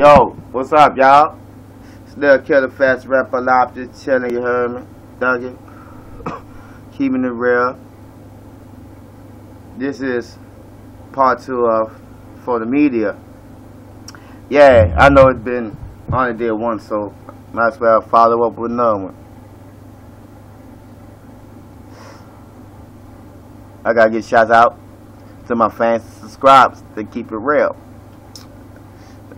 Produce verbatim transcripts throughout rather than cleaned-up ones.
Yo, what's up, y'all? It's Lil Killah, fast rapper live, just chilling, you heard me? Duggan. Keeping it real. This is part two of For the Media. Yeah, I know it's been, I only did one, so might as well follow up with another one. I gotta give shouts out to my fans and subscribers to keep it real.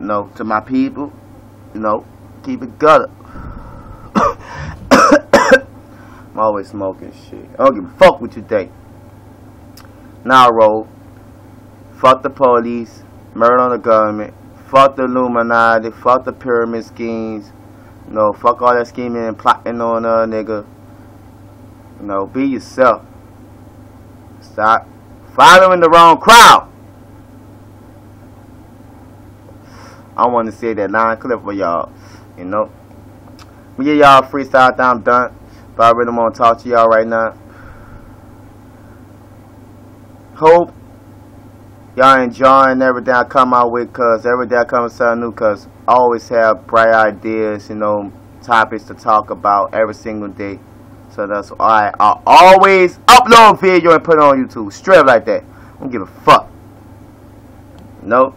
You know, to my people, you know, keep it gutter. I'm always smoking shit. I don't give a fuck with you today. Now I roll. Fuck the police. Murder on the government. Fuck the Illuminati. Fuck the pyramid schemes. You know, fuck all that scheming and plotting on a nigga. You know, be yourself. Stop following the wrong crowd. I want to say that line clip for y'all, you know. We get y'all freestyle time done, but I really want to talk to y'all right now. Hope y'all enjoying every day I come out with, cuz every day I come with something new, cuz I always have bright ideas, you know, topics to talk about every single day. So that's why I always upload video and put it on YouTube, straight like that. I don't give a fuck. You know?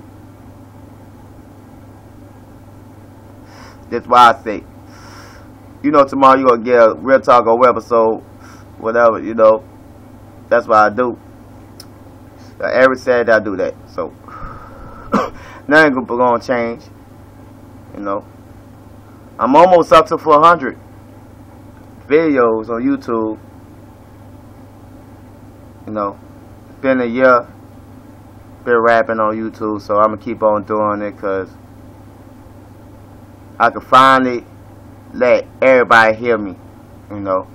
That's why I say, you know, tomorrow you're going to get a real talk or web episode, whatever, you know. That's why I do. Every Saturday I do that. So, nothing going to change, you know. I'm almost up to four hundred videos on YouTube. You know, been a year, been rapping on YouTube, so I'm going to keep on doing it because I can finally let everybody hear me, you know.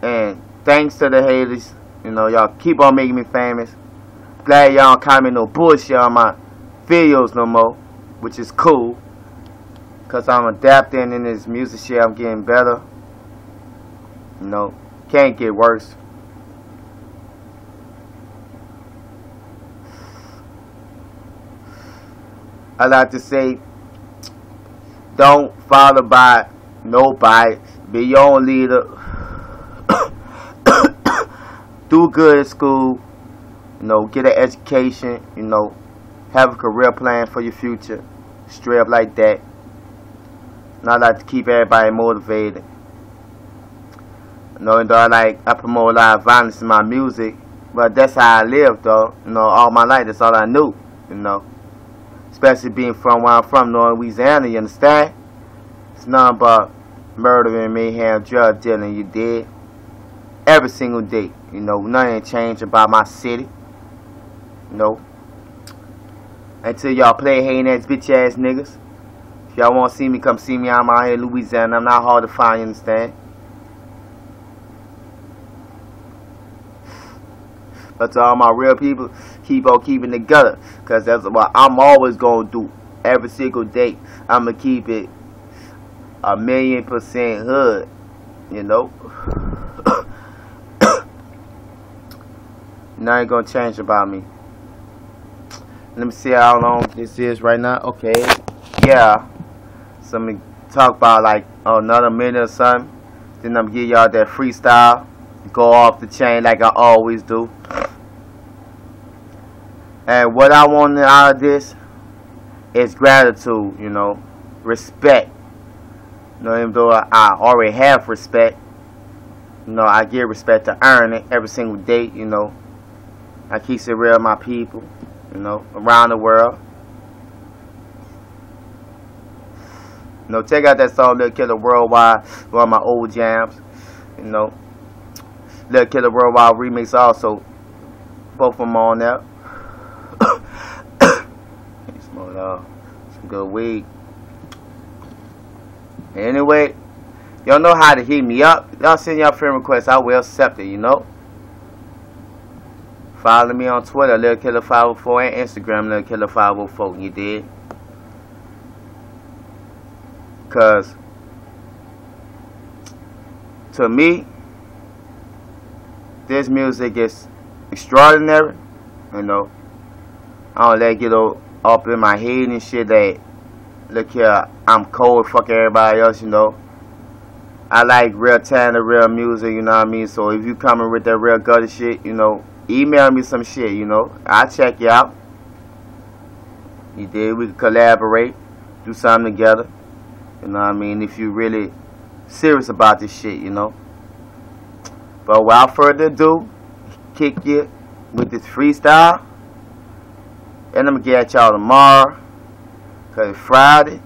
And thanks to the haters, you know, y'all keep on making me famous. Glad y'all don't comment no bullshit on my videos no more, which is cool. Because I'm adapting in this music shit, I'm getting better. You know, can't get worse. I like to say, don't follow by nobody. Be your own leader. Do good at school. You know, get an education. You know, have a career plan for your future. Straight up like that. And I like to keep everybody motivated. You know, and though I like, I promote a lot of violence in my music, but that's how I live, though. You know, all my life, that's all I knew. You know. Especially being from where I'm from, North Louisiana, you understand? It's nothing but murdering, mayhem, drug dealing, you did. Every single day, you know, nothing changed about my city. You know. Until y'all play hating ass, bitch ass niggas. If y'all want to see me, come see me. I'm out here in Louisiana. I'm not hard to find, you understand? But to all my real people, keep on keeping it gutter, because that's what I'm always going to do every single day. I'm going to keep it a million percent hood, you know. Nothing going to change about me. Let me see how long this is right now. Okay, yeah. So I'm going to talk about like another minute or something. Then I'm going to give y'all that freestyle. Go off the chain like I always do. And what I want out of this is gratitude, you know, respect. You know, even though I already have respect, you know, I get respect to earn it every single day, you know. I keep it real with my people, you know, around the world. You know, check out that song, Lil Killah Worldwide, one of my old jams, you know. Lil Killah Worldwide remix also. Both of them on there. Smoke off some good weed. Anyway, y'all know how to hit me up. Y'all send y'all friend requests. I will accept it, you know. Follow me on Twitter, Lil Killah five oh four, and Instagram, Lil Killah five oh four. You did? Cause to me, this music is extraordinary, you know. I don't let it get up in my head and shit that, look here, I'm cold, fuck everybody else, you know. I like real talent, real music, you know what I mean? So if you coming with that real gutter shit, you know, email me some shit, you know. I'll check you out. You did, we can collaborate, do something together. You know what I mean? If you really serious about this shit, you know. But without further ado, kick it with this freestyle. And I'm gonna get at y'all tomorrow. Cause it's Friday.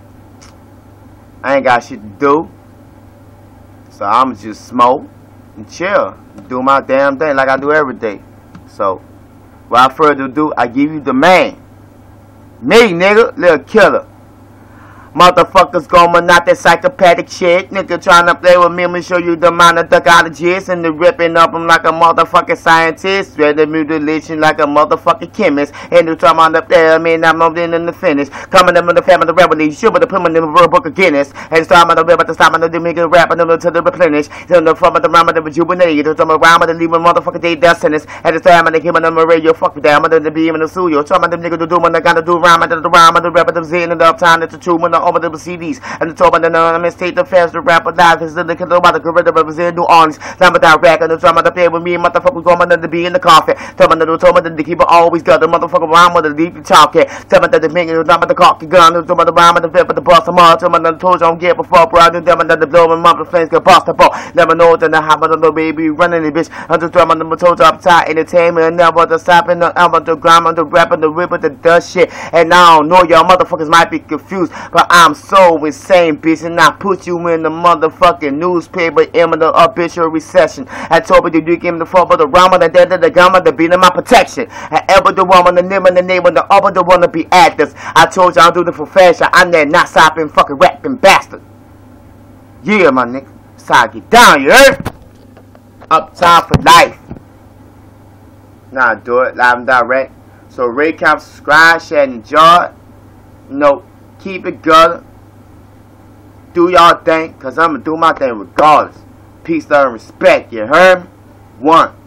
I ain't got shit to do. So I'ma just smoke and chill. Do my damn thing like I do every day. So without further ado, I give you the man. Me, nigga, Lil Killah. Motherfuckers gon' monopolize that psychopathic shit. Nigga tryna play with me, I'ma show you the minor duckologist. And the ripping up them like a motherfucking scientist. Read the mutilation like a motherfucking chemist. And the trauma on the player, man, I'm over in the finish. Coming up with the family, revolution, sure, but the put in the real book of Guinness. And so I'm on the river, but the time I know they make it rap, I know to the replenish. So the form of the rhyme of the rejuvenate. The trauma rhyme of the leaving motherfucking day death sentence. At the time I'm on the human number radio, fuck with them, I'm on the beam and the studio. Trauma the nigga to do when I gotta do rhyme, I the rhyme of the rap, the zen and the uptime, that's the true when the over the C Ds and the top of the anonymous tape, the faster rapper dive is the killer by the gorilla represent New Orleans. Time without rack and the drama to play with me, motherfucker going under the be in the coffin. Tell me the toma that the keeper always got the motherfucker rhyme with the deep talking. Tell me that the making the drama the cocky gun, the drama the rhyme of the flip with the boss of all. Tell me the toes don't get before brother. Tell me that the blow and mother flames get bossed up. Never know that the hop of the baby running the bitch. I'm just drumming the toes up tight entertainment. Never the stopping the elbow, the grime on the rap and the rip with the dust shit. And I don't know y'all motherfuckers might be confused, but I'm so insane, bitch, and I put you in the motherfucking newspaper, in the obituary recession. I told you you give me the fall, but the rhyme of the dead of the gum of the beat of my protection. I ever the one on the name and the name of the other the one to be actors. I told you I'm doing it for fashion. I'm that not stopping fucking rapping bastard. Yeah, my nigga, that's how I get down, you heard? Up time for life. Nah, do it live and direct. So rate, comment, subscribe, share, and enjoy. Nope. Keep it gutter. Do y'all thing, cause I'ma do my thing regardless. Peace, love, and respect, you heard me? One.